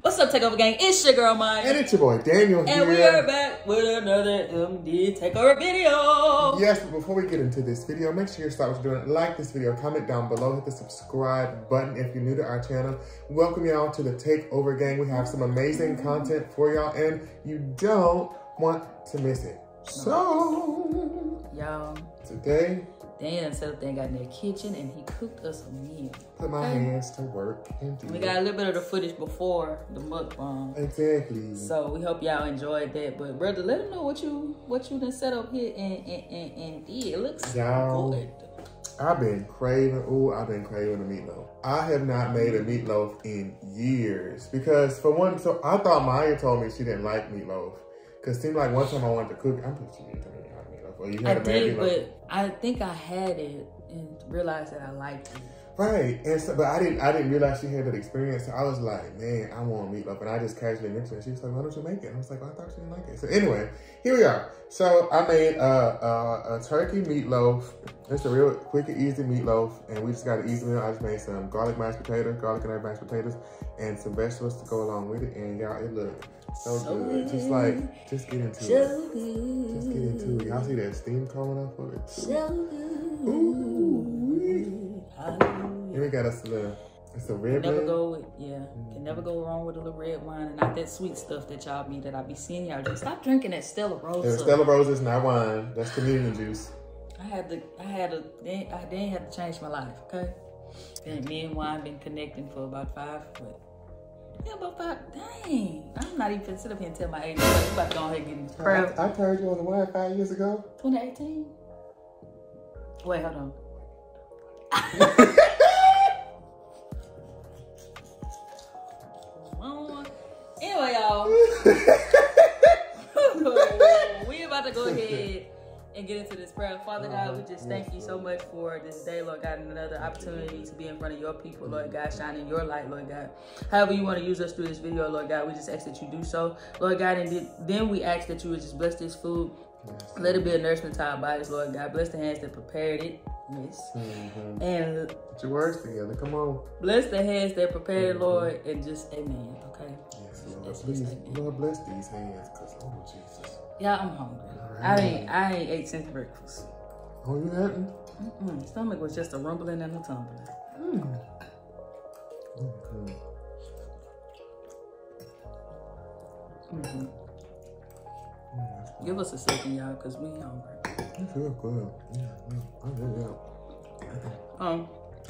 What's up, Takeover Gang? It's your girl Maya. And it's your boy Daniel here. And we are back with another MD Takeover video. Yes, but before we get into this video, make sure you start what you're doing. Like this video, comment down below, hit the subscribe button if you're new to our channel. Welcome y'all to the Takeover Gang. We have some amazing content for y'all and you don't want to miss it. So, y'all, today, Daniel set up there and got in their kitchen and he cooked us a meal. Put my hands to work. And we got a little bit of the footage before the mukbang. Exactly. So we hope y'all enjoyed that. But brother, let them know what you done set up here and did. It looks good. I've been craving, I've been craving a meatloaf. I have not made a meatloaf in years because for one, so I thought Maya told me she didn't like meatloaf because it seemed like one time I wanted to cook, I'm pretty sure you didn't tell me you like meatloaf. Or you had I did, but I think I had it and realized that I liked it. Right, and so, but I didn't realize she had that experience. So I was like, man, I want meatloaf, and I just casually mentioned it. She was like, why don't you make it? And I was like, well, I thought you didn't like it. So anyway, here we are. So I made a turkey meatloaf. It's a real quick and easy meatloaf, and we just got an easy meal. I just made some garlic mashed potatoes, garlic and herb mashed potatoes, and some vegetables to go along with it. And y'all, it looked so good. Just get into it. Good. Just get into it. Y'all see that steam coming off of it? So good. Ooh. Then we got us a little, it's a red wine. Can never go wrong with a little red wine and not that sweet stuff that y'all be, that I be seeing y'all drink. Stop drinking that Stella Rosa. And Stella Rosa is not wine, that's communion juice. I then had to change my life, okay? And me and wine been connecting for about five, dang. I'm not even sit up here and tell my age, but you about to go ahead and get in the crowd. I heard you on the wine 5 years ago. 2018? Wait, hold on. We about to go ahead and get into this prayer. Father God, we just thank you so much for this day, Lord God, and another opportunity to be in front of your people, Lord God, shining your light, Lord God. However you want to use us through this video, Lord God, we just ask that you do so, Lord God, and then we ask that you would just bless this food. Let it be a nourishment to our bodies, Lord God. Bless the hands that prepared it, miss. And get your words together, come on. Bless the hands that prepared it, Lord, and just amen, okay? Lord, please, Lord, bless these hands, cause oh Jesus. Yeah, I'm hungry. Right. I ain't ate since breakfast. Oh, you hadn't? Stomach was just a rumbling and a tumbling. Give us a second, y'all, cause we hungry. You feel good. Yeah.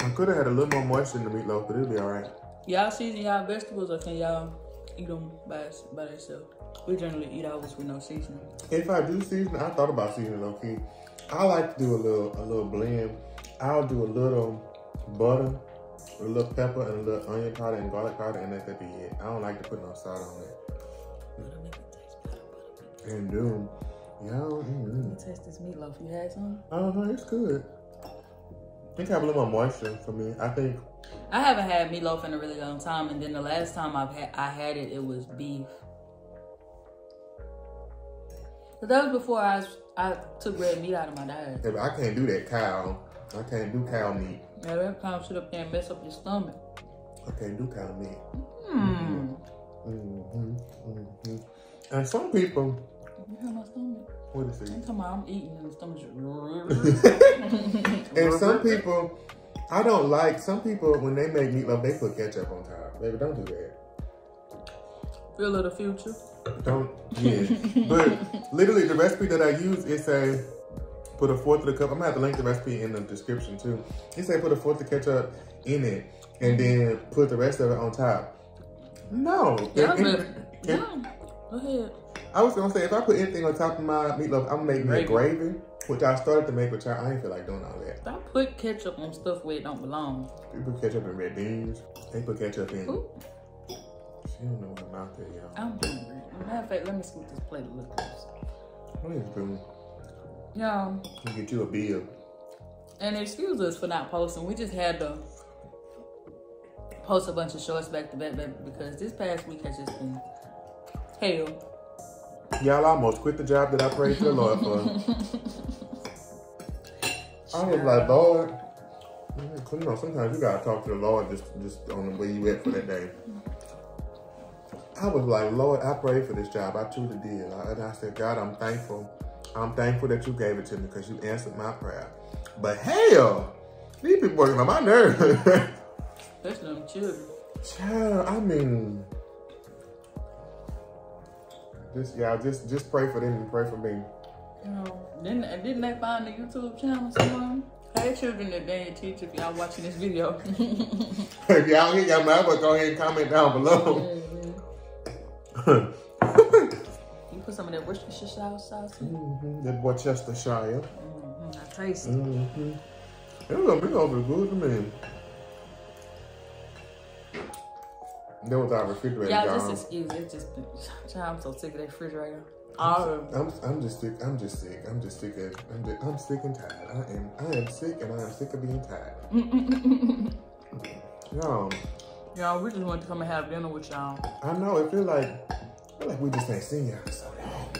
I could have had a little more moisture in the meatloaf, but it'll be all right. Y'all season y'all vegetables, or can y'all eat them by themselves? We generally eat ours with no seasoning. If I do season, I thought about seasoning low key. I like to do a little blend. I'll do a little butter, a little pepper, and a little onion powder and garlic powder, and that could be it. I don't like to put no salt on it. And do y'all? Let me taste this meatloaf. You had some? I don't know. It's good. I think I have a little more moisture for me. I think. I haven't had meatloaf in a really long time, and then the last time I had it, it was beef. But that was before I took red meat out of my diet. Yeah, but I can't do that cow. I can't do cow meat. Yeah, that cow sit up there and mess up your stomach. I can't do cow meat. And some people. You hear my stomach? What is it? I'm talking about I'm eating and the stomach. And some people. I don't like, some people, when they make meatloaf, they put ketchup on top. Baby, don't do that. Feel of the future. Don't, yes. But literally, the recipe that I use, it say, put a fourth of the cup. I'm going to have to link the recipe in the description, too. It say, put a fourth of ketchup in it, and then put the rest of it on top. No. Go ahead. I was going to say, if I put anything on top of my meatloaf, I'm going to make gravy. Which I started to make with y'all. I ain't feel like doing all that. Don't put ketchup on stuff where it don't belong. They put ketchup in red beans. They put ketchup in. Ooh. She don't know what I'm out there, y'all. I'm hungry. Matter of fact, let me scoop this plate a little closer. What is doing? Y'all. Let me get you a bill. And excuse us for not posting. We just had to post a bunch of shorts back to back, because this past week has just been hell. Y'all almost quit the job that I prayed to the Lord for. I was like, Lord, you know, sometimes you gotta talk to the Lord just on the way you at for that day. I was like, Lord, I prayed for this job. I truly did. And I said, God, I'm thankful. I'm thankful that you gave it to me because you answered my prayer. But hell, these people working on my nerves. Especially them children. Child, I mean. Just pray for them and pray for me. You know, didn't they find the YouTube channel somewhere? Hey, children, that they teach, if y'all watching this video. If y'all hit y'all mouth, go ahead and comment down below. Yeah. You put some of that Worcestershire sauce in? That Worcestershire. I taste it. It's gonna be over good to me. Then without refrigerator, y'all just excuse it. Just, I'm so sick of that refrigerator. I'm sick and tired. I am sick, and I am sick of being tired. Y'all, we just wanted to come and have dinner with y'all. I know. It feel like we just ain't seen y'all so long.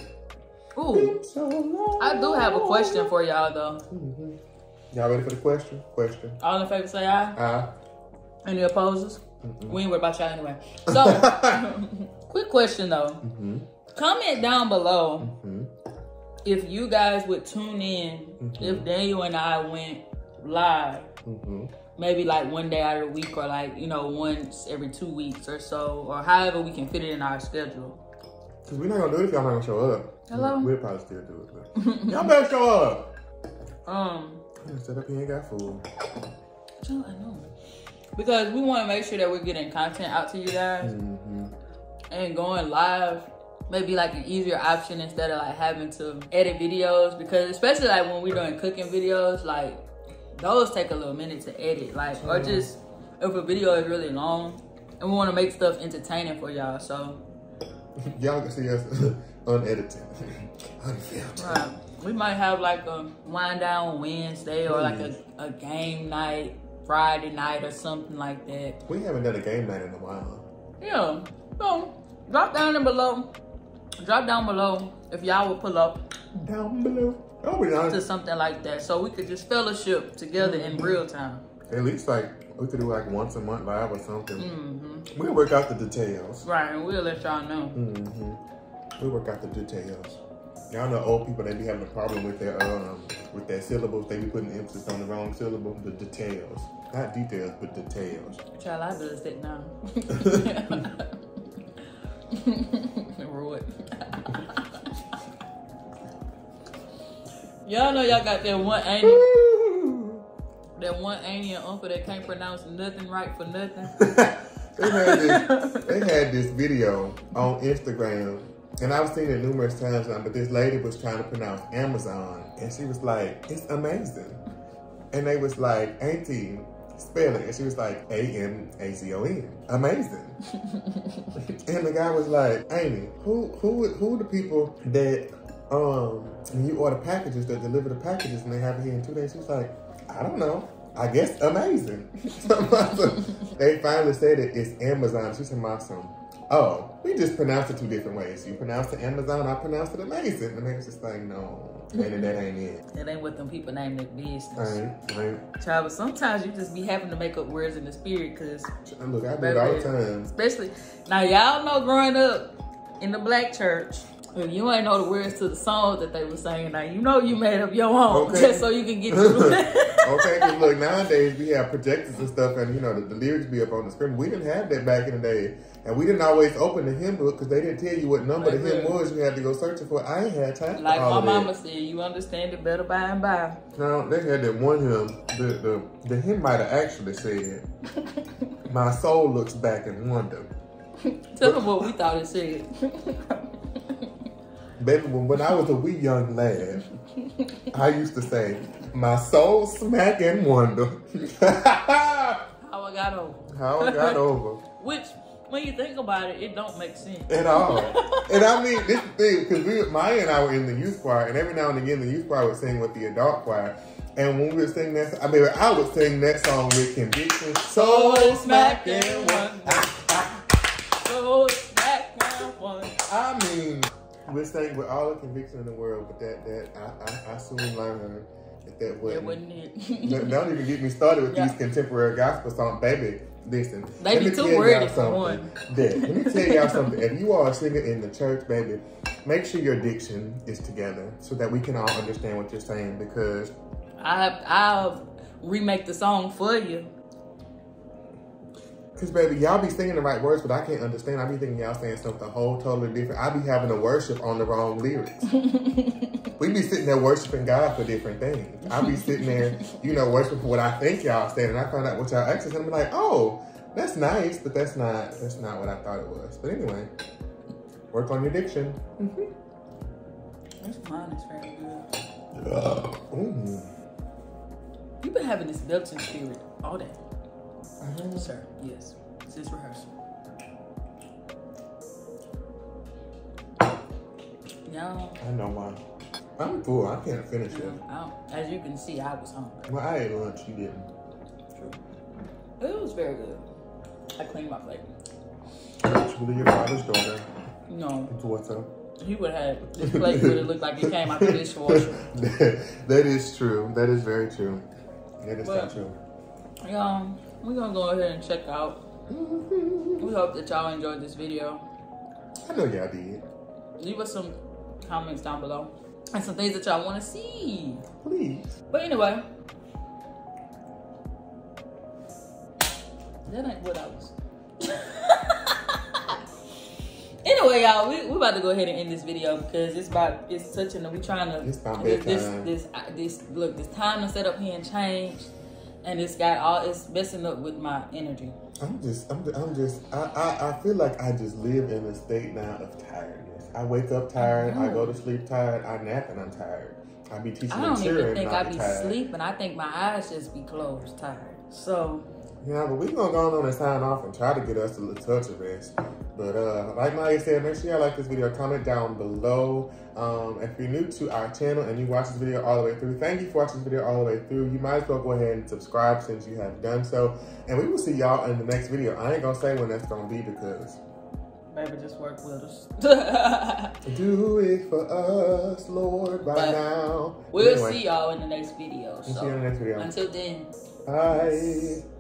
Ooh, so long. I do have a question for y'all though. Y'all ready for the question? All in favor say aye. Aye. Any opposers? We ain't worried about y'all anyway. So, quick question though. Comment down below if you guys would tune in if Daniel and I went live. Maybe like one day out of the week, or like, you know, once every 2 weeks or so, or however we can fit it in our schedule. Cause we're not gonna do it if y'all not gonna show up. Hello? We'll probably still do it. Y'all better show up. Set up here and got food. I know. Because we want to make sure that we're getting content out to you guys, and going live maybe like an easier option instead of like having to edit videos, because especially like when we're doing cooking videos, like those take a little minute to edit, like, or just if a video is really long, and we want to make stuff entertaining for y'all, so y'all can see us unedited, unfiltered. Right. We might have like a wind down Wednesday, or like a game night Friday night or something like that. We haven't done a game night in a while. Yeah. So drop down below if y'all would pull up. Down below. I'll be honest. To something like that. So we could just fellowship together in real time. At least like we could do like once a month live or something. We'll work out the details. Right, and we'll let y'all know. We'll work out the details. Y'all know old people, they be having a problem with their syllables. They be putting emphasis on the wrong syllable. The details. Not details, but details. Child, I do it now. Y'all know y'all got that one auntie. That one auntie and uncle that can't pronounce nothing right for nothing. they had this video on Instagram. And I've seen it numerous times now, but this lady was trying to pronounce Amazon, and she was like, it's amazing. And they was like, auntie, spell it. And she was like, A-M-A-Z-O-N, amazing. And the guy was like, auntie, who the people that, when you order packages, that deliver the packages and they have it here in 2 days? She was like, I don't know. I guess amazing. They finally said it, it's Amazon. She said, awesome. Oh, we just pronounce it two different ways. You pronounce it Amazon, I pronounce it amazing. And they was just like, no, that ain't it. That ain't what them people name their business. Right. Child, but sometimes you just be having to make up words in the spirit, cause look, I do it all the time. Especially, now y'all know growing up in the black church, if you ain't know the words to the songs that they were singing, now you know you made up your own, just so you can get through it. Okay, because look, nowadays we have projectors and stuff, and you know, the lyrics be up on the screen. We didn't have that back in the day, and we didn't always open the hymn book because they didn't tell you what number the hymn was. You had to go searching for it. I ain't had time. Like my mama said, you understand it better by and by. No, they had that one hymn. The hymn might have actually said, "My soul looks back in wonder." Tell them what we thought it said. Baby, when I was a wee young lad, I used to say, my soul smack and wonder. How I got over. Which, when you think about it, it don't make sense. At all. And I mean, this is the thing, because Maya and I were in the youth choir, and every now and again, the youth choir would sing with the adult choir. And when we were singing that, I mean, I would sing that song with conviction. Soul smack and wonder. Soul smack and wonder. I mean, we're saying with all the conviction in the world, but I soon learned that wasn't it. Don't even get me started with these contemporary gospel songs, baby. Listen, they be too wordy for one. Let me tell y'all something. If you are a singer in the church, baby, make sure your diction is together so that we can all understand what you're saying. Because I'll remake the song for you. Cause baby, y'all be singing the right words, but I can't understand. I be thinking y'all saying something whole totally different. I be having to worship on the wrong lyrics. We be sitting there worshiping God for different things. I be sitting there, you know, worshiping for what I think y'all saying, and I find out what y'all access, and I'm like, oh, that's nice, but that's not what I thought it was. But anyway, work on your diction. This wine is very good. You've been having this belching spirit all day. Mm-hmm. Sir, yes. Since rehearsal. Y'all. I know why. I'm full. I can't finish it. As you can see, I was hungry. Well, I ate lunch. You didn't. True. It was very good. I cleaned my plate. Actually, your father's daughter. No. It's what's up. You would have this plate would have looked like it came out of the dishwasher. That is true. That is very true. That is not true. We're gonna go ahead and check out. We hope that y'all enjoyed this video. I know y'all did. Leave us some comments down below and some things that y'all want to see. Please. But anyway, that ain't what I was. Anyway, y'all, we about to go ahead and end this video because it's touching. We trying to. It's about bedtime. This time to set up here and change, and it's messing up with my energy. I feel like I just live in a state now of tiredness. I wake up tired. I go to sleep tired. I nap and I'm tired. I be teaching. I don't even think I be sleeping. I think my eyes just be closed tired. So. Yeah, but we gonna go on and sign off and try to get us a little touch of rest. But like Maya said, make sure y'all like this video. Comment down below. If you're new to our channel and you watch this video all the way through, thank you for watching this video all the way through. You might as well go ahead and subscribe since you have done so. And we will see y'all in the next video. I ain't gonna say when that's gonna be because... Baby, just work with us. Do it for us, Lord, right now. We'll see y'all in the next video. Until then. Bye.